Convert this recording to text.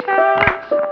chance.